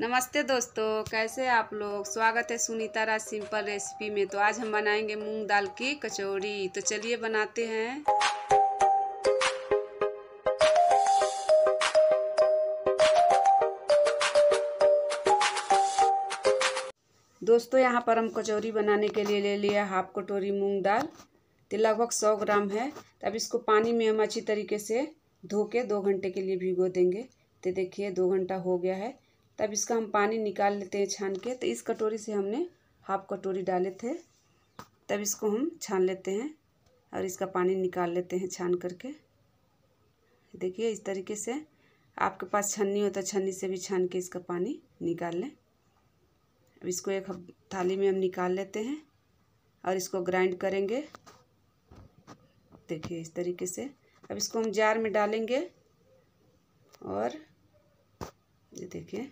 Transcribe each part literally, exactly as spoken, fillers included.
नमस्ते दोस्तों, कैसे आप लोग। स्वागत है सुनीता राज सिंपल रेसिपी में। तो आज हम बनाएंगे मूंग दाल की कचौड़ी। तो चलिए बनाते हैं। दोस्तों यहाँ पर हम कचौड़ी बनाने के लिए ले लिया हाफ कटोरी मूंग दाल। तो लगभग सौ ग्राम है। अब इसको पानी में हम अच्छी तरीके से धो के दो घंटे के लिए भिगो देंगे। तो देखिए दो घंटा हो गया है। तब इसका हम पानी निकाल लेते हैं छान के। तो इस कटोरी से हमने हाफ कटोरी डाले थे। तब इसको हम छान लेते हैं और इसका पानी निकाल लेते हैं छान करके। देखिए इस तरीके से, आपके पास छन्नी हो तो छन्नी से भी छान के इसका पानी निकाल लें। अब इसको एक थाली में हम निकाल लेते हैं और इसको ग्राइंड करेंगे। देखिए इस तरीके से। अब इसको हम जार में डालेंगे और ये देखिए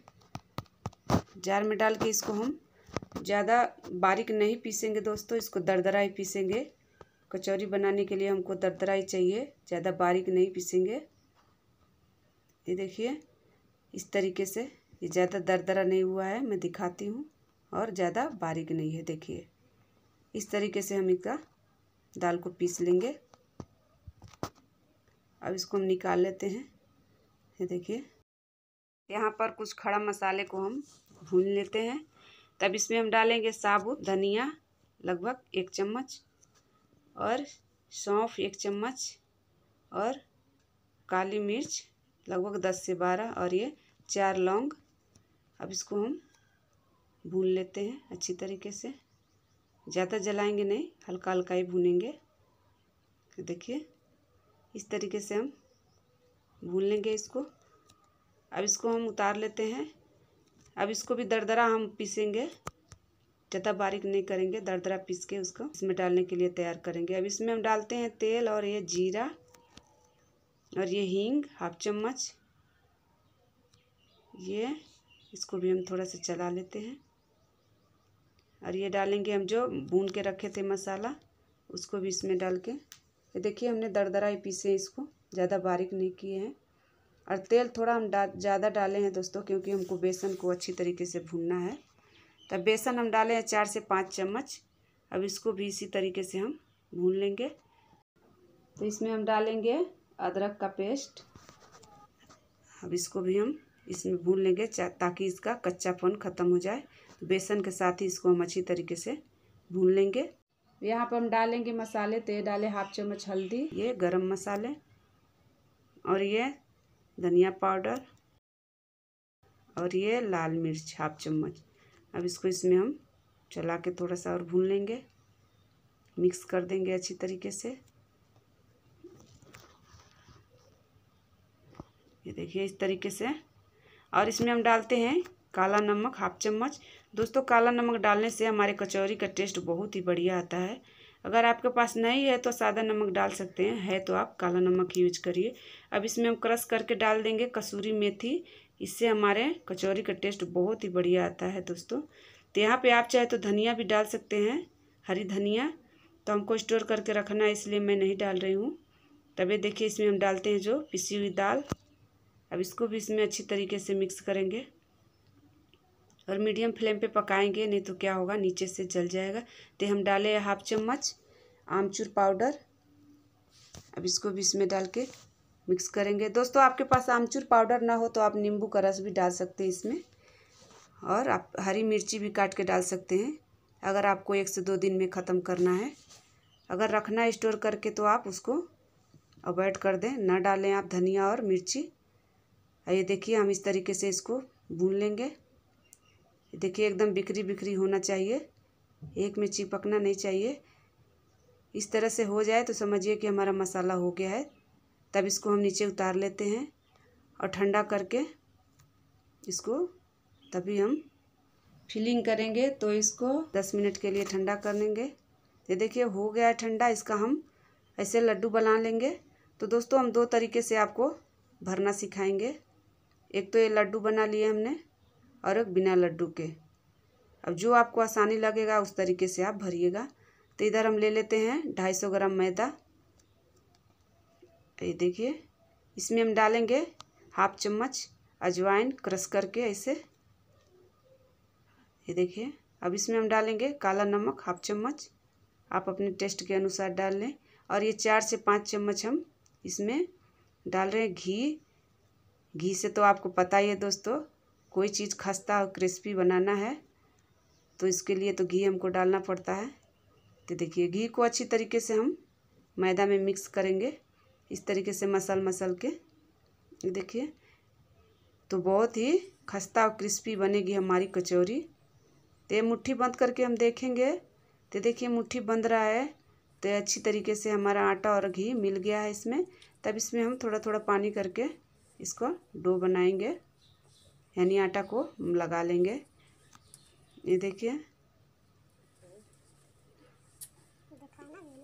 जार में डाल के इसको हम ज़्यादा बारीक नहीं पीसेंगे दोस्तों, इसको दरदरा ही पीसेंगे। कचौरी बनाने के लिए हमको दरदरा ही चाहिए, ज़्यादा बारीक नहीं पीसेंगे। ये देखिए इस तरीके से, ये ज़्यादा दरदरा नहीं हुआ है, मैं दिखाती हूँ, और ज़्यादा बारीक नहीं है। देखिए इस तरीके से हम इसका दाल को पीस लेंगे। अब इसको हम निकाल लेते हैं। ये देखिए यहाँ पर कुछ खड़ा मसाले को हम भून लेते हैं। तब इसमें हम डालेंगे साबुत धनिया लगभग एक चम्मच, और सौंफ एक चम्मच, और काली मिर्च लगभग दस से बारह, और ये चार लौंग। अब इसको हम भून लेते हैं अच्छी तरीके से। ज़्यादा जलाएंगे नहीं, हल्का हल्का ही भूनेंगे। देखिए इस तरीके से हम भून लेंगे इसको। अब इसको हम उतार लेते हैं। अब इसको भी दरदरा हम पीसेंगे, ज़्यादा बारीक नहीं करेंगे, दरदरा पीस के उसको इसमें डालने के लिए तैयार करेंगे। अब इसमें हम डालते हैं तेल, और ये जीरा, और ये हींग हाफ चम्मच। ये इसको भी हम थोड़ा सा चला लेते हैं। और ये डालेंगे हम जो भून के रखे थे मसाला, उसको भी इसमें डाल के। ये देखिए हमने दरदरा ही पीसे, इसको ज़्यादा बारीक नहीं किए हैं। और तेल थोड़ा हम डा ज़्यादा डाले हैं दोस्तों, क्योंकि हमको बेसन को अच्छी तरीके से भूनना है। तब बेसन हम डाले हैं चार से पाँच चम्मच। अब इसको भी इसी तरीके से हम भून लेंगे। तो इसमें हम डालेंगे अदरक का पेस्ट। अब इसको भी हम इसमें भून लेंगे ताकि इसका कच्चापन ख़त्म हो जाए। तो बेसन के साथ ही इसको हम अच्छी तरीके से भून लेंगे। यहाँ पर हम डालेंगे मसाले। तो ये डाले हाफ चम्मच हल्दी, ये गरम मसाले, और ये धनिया पाउडर, और ये लाल मिर्च हाफ चम्मच। अब इसको इसमें हम चला के थोड़ा सा और भून लेंगे, मिक्स कर देंगे अच्छी तरीके से। ये देखिए इस तरीके से। और इसमें हम डालते हैं काला नमक हाफ चम्मच। दोस्तों काला नमक डालने से हमारे कचौरी का टेस्ट बहुत ही बढ़िया आता है। अगर आपके पास नहीं है तो सादा नमक डाल सकते हैं, है तो आप काला नमक यूज करिए। अब इसमें हम क्रश करके डाल देंगे कसूरी मेथी। इससे हमारे कचौरी का टेस्ट बहुत ही बढ़िया आता है दोस्तों। तो यहाँ पे आप चाहे तो धनिया भी डाल सकते हैं, हरी धनिया। तो हमको स्टोर करके रखना है, इसलिए मैं नहीं डाल रही हूँ। तब ये देखिए इसमें हम डालते हैं जो पिसी हुई दाल। अब इसको भी इसमें अच्छी तरीके से मिक्स करेंगे और मीडियम फ्लेम पे पकाएंगे, नहीं तो क्या होगा नीचे से जल जाएगा। तो हम डाले हैं हाफ चम्मच आमचूर पाउडर। अब इसको भी इसमें डाल के मिक्स करेंगे। दोस्तों आपके पास आमचूर पाउडर ना हो तो आप नींबू का रस भी डाल सकते हैं इसमें, और आप हरी मिर्ची भी काट के डाल सकते हैं, अगर आपको एक से दो दिन में ख़त्म करना है। अगर रखना है स्टोर करके तो आप उसको अवॉइड कर दें, ना डालें आप धनिया और मिर्ची। ये देखिए हम इस तरीके से इसको भून लेंगे। देखिए एकदम बिखरी बिखरी होना चाहिए, एक में चिपकना नहीं चाहिए। इस तरह से हो जाए तो समझिए कि हमारा मसाला हो गया है। तब इसको हम नीचे उतार लेते हैं और ठंडा करके इसको तभी हम फिलिंग करेंगे। तो इसको दस मिनट के लिए ठंडा कर लेंगे। ये देखिए हो गया है ठंडा। इसका हम ऐसे लड्डू बना लेंगे। तो दोस्तों हम दो तरीके से आपको भरना सिखाएंगे। एक तो ये लड्डू बना लिए हमने, और एक बिना लड्डू के। अब जो आपको आसानी लगेगा उस तरीके से आप भरिएगा। तो इधर हम ले लेते हैं ढाई सौ ग्राम मैदा। ये देखिए इसमें हम डालेंगे हाफ चम्मच अजवाइन क्रश करके ऐसे। ये देखिए। अब इसमें हम डालेंगे काला नमक हाफ चम्मच, आप अपने टेस्ट के अनुसार डाल लें। और ये चार से पाँच चम्मच हम इसमें डाल रहे हैं घी। घी से तो आपको पता ही है दोस्तों, कोई चीज़ खस्ता और क्रिस्पी बनाना है तो इसके लिए तो घी हमको डालना पड़ता है। तो देखिए घी को अच्छी तरीके से हम मैदा में मिक्स करेंगे, इस तरीके से मसल मसल के। देखिए तो बहुत ही खस्ता और क्रिस्पी बनेगी हमारी कचौरी। तो ये मुट्ठी बंद करके हम देखेंगे। तो देखिए मुट्ठी बंद रहा है, तो अच्छी तरीके से हमारा आटा और घी मिल गया है इसमें। तब इसमें हम थोड़ा थोड़ा पानी करके इसको डो बनाएंगे, यानी आटा को लगा लेंगे। ये देखिए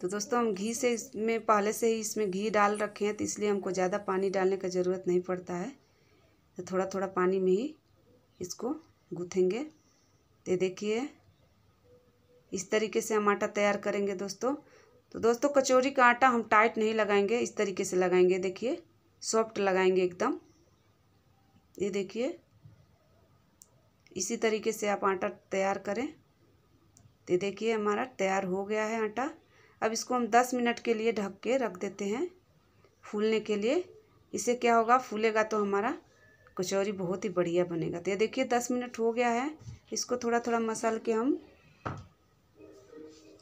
तो दोस्तों हम घी से इसमें पहले से ही इसमें घी डाल रखे हैं, तो इसलिए हमको ज़्यादा पानी डालने का ज़रूरत नहीं पड़ता है। तो थोड़ा थोड़ा पानी में ही इसको गूँथेंगे। तो देखिए इस तरीके से हम आटा तैयार करेंगे दोस्तों। तो दोस्तों कचौरी का आटा हम टाइट नहीं लगाएंगे, इस तरीके से लगाएंगे। देखिए सॉफ्ट लगाएंगे एकदम। ये देखिए इसी तरीके से आप आटा तैयार करें। तो देखिए हमारा तैयार हो गया है आटा। अब इसको हम दस मिनट के लिए ढक के रख देते हैं फूलने के लिए। इससे क्या होगा, फूलेगा तो हमारा कचौरी बहुत ही बढ़िया बनेगा। तो ये देखिए दस मिनट हो गया है। इसको थोड़ा थोड़ा मसल के हम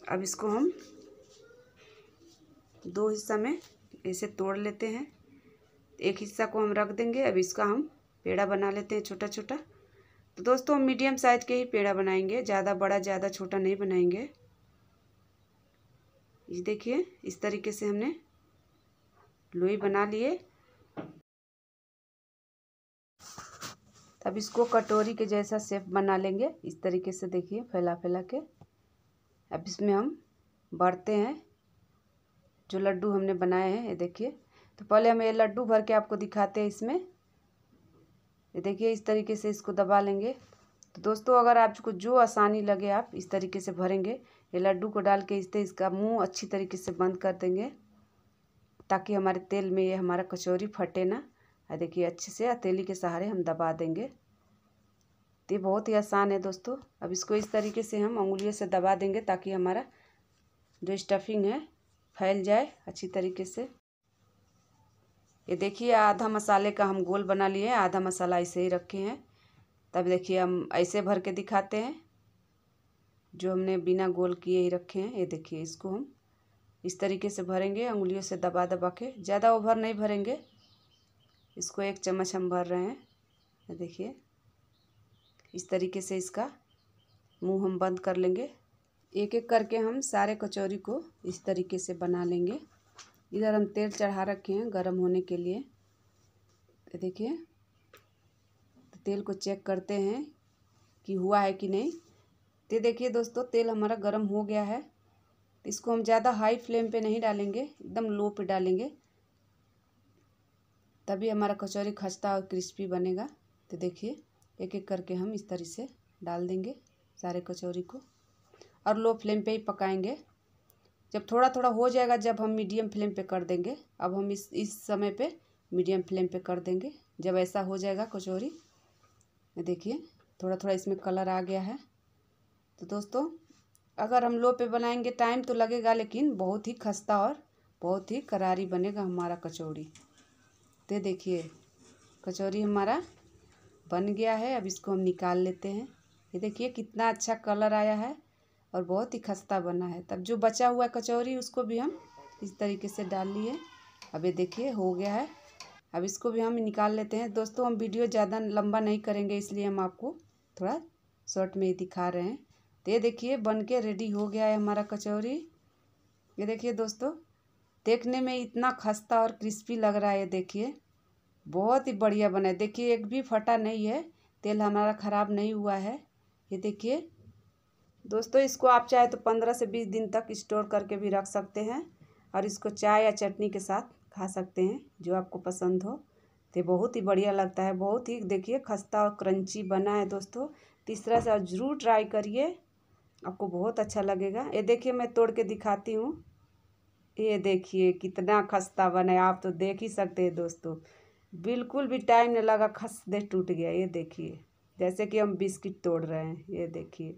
अब इसको हम दो हिस्सा में ऐसे तोड़ लेते हैं। एक हिस्सा को हम रख देंगे। अब इसका हम पेड़ा बना लेते हैं छोटा छोटा। तो दोस्तों हम मीडियम साइज के ही पेड़ा बनाएंगे, ज़्यादा बड़ा ज़्यादा छोटा नहीं बनाएंगे। ये देखिए इस तरीके से हमने लोई बना लिए। अब इसको कटोरी के जैसा शेप बना लेंगे, इस तरीके से। देखिए फैला फैला के अब इसमें हम भरते हैं जो लड्डू हमने बनाए हैं। ये देखिए तो पहले हम ये लड्डू भर के आपको दिखाते हैं इसमें। ये देखिए इस तरीके से इसको दबा लेंगे। तो दोस्तों अगर आपको जो आसानी लगे आप इस तरीके से भरेंगे। ये लड्डू को डाल के इससे इसका मुंह अच्छी तरीके से बंद कर देंगे, ताकि हमारे तेल में ये हमारा कचौरी फटे ना। और देखिए अच्छे से हथेली के सहारे हम दबा देंगे। ये बहुत ही आसान है दोस्तों। अब इसको इस तरीके से हम अंगुलियों से दबा देंगे, ताकि हमारा जो स्टफिंग है फैल जाए अच्छी तरीके से। ये देखिए आधा मसाले का हम गोल बना लिए हैं, आधा मसाला ऐसे ही रखे हैं। तब देखिए हम ऐसे भर के दिखाते हैं जो हमने बिना गोल किए ही रखे हैं। ये देखिए इसको हम इस तरीके से भरेंगे अंगुलियों से दबा दबा के, ज़्यादा ओवर नहीं भरेंगे। इसको एक चम्मच हम भर रहे हैं। ये देखिए इस तरीके से इसका मुंह हम बंद कर लेंगे। एक एक करके हम सारे कचौरी को इस तरीके से बना लेंगे। इधर हम तेल चढ़ा रखे हैं गरम होने के लिए। तो देखिए तो तेल को चेक करते हैं कि हुआ है कि नहीं। तो देखिए दोस्तों तेल हमारा गरम हो गया है। इसको हम ज़्यादा हाई फ्लेम पे नहीं डालेंगे, एकदम लो पे डालेंगे, तभी हमारा कचौरी खस्ता और क्रिस्पी बनेगा। तो देखिए एक एक करके हम इस तरह से डाल देंगे सारे कचौरी को, और लो फ्लेम पे ही पकाएंगे। जब थोड़ा थोड़ा हो जाएगा, जब हम मीडियम फ्लेम पे कर देंगे। अब हम इस इस समय पे मीडियम फ्लेम पे कर देंगे। जब ऐसा हो जाएगा कचौरी, देखिए थोड़ा थोड़ा इसमें कलर आ गया है। तो दोस्तों अगर हम लो पे बनाएंगे टाइम तो लगेगा, लेकिन बहुत ही खस्ता और बहुत ही करारी बनेगा हमारा कचौड़ी। तो देखिए कचौड़ी हमारा बन गया है। अब इसको हम निकाल लेते हैं। ये देखिए कितना अच्छा कलर आया है और बहुत ही खस्ता बना है। तब जो बचा हुआ कचौरी उसको भी हम इस तरीके से डाल लिए। अब ये देखिए हो गया है। अब इसको भी हम निकाल लेते हैं। दोस्तों हम वीडियो ज़्यादा लंबा नहीं करेंगे, इसलिए हम आपको थोड़ा शॉर्ट में ही दिखा रहे हैं। तो ये देखिए बन के रेडी हो गया है हमारा कचौरी। ये देखिए दोस्तों देखने में इतना खस्ता और क्रिस्पी लग रहा है। देखिए बहुत ही बढ़िया बना है। देखिए एक भी फटा नहीं है, तेल हमारा ख़राब नहीं हुआ है। ये देखिए दोस्तों इसको आप चाहे तो पंद्रह से बीस दिन तक स्टोर करके भी रख सकते हैं, और इसको चाय या चटनी के साथ खा सकते हैं जो आपको पसंद हो। तो बहुत ही बढ़िया लगता है, बहुत ही देखिए खस्ता और क्रंची बना है दोस्तों। इस तरह से आप ज़रूर ट्राई करिए, आपको बहुत अच्छा लगेगा। ये देखिए मैं तोड़ के दिखाती हूँ। ये देखिए कितना खस्ता बना है, आप तो देख ही सकते हैं दोस्तों। बिल्कुल भी टाइम नहीं लगा, खस दे टूट गया। ये देखिए जैसे कि हम बिस्किट तोड़ रहे हैं, ये देखिए,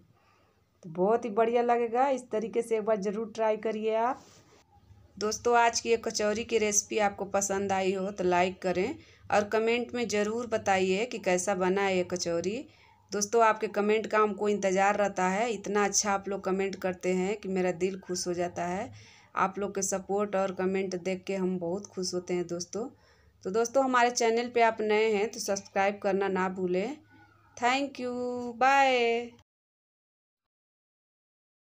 तो बहुत ही बढ़िया लगेगा। इस तरीके से एक बार ज़रूर ट्राई करिए आप। दोस्तों, आज की ये कचौरी की रेसिपी आपको पसंद आई हो तो लाइक करें और कमेंट में ज़रूर बताइए कि कैसा बना है ये कचौरी। दोस्तों, आपके कमेंट का हमको इंतज़ार रहता है, इतना अच्छा आप लोग कमेंट करते हैं कि मेरा दिल खुश हो जाता है। आप लोग के सपोर्ट और कमेंट देख के हम बहुत खुश होते हैं दोस्तों। तो दोस्तों, हमारे चैनल पे आप नए हैं तो सब्सक्राइब करना ना भूलें। Thank you, bye.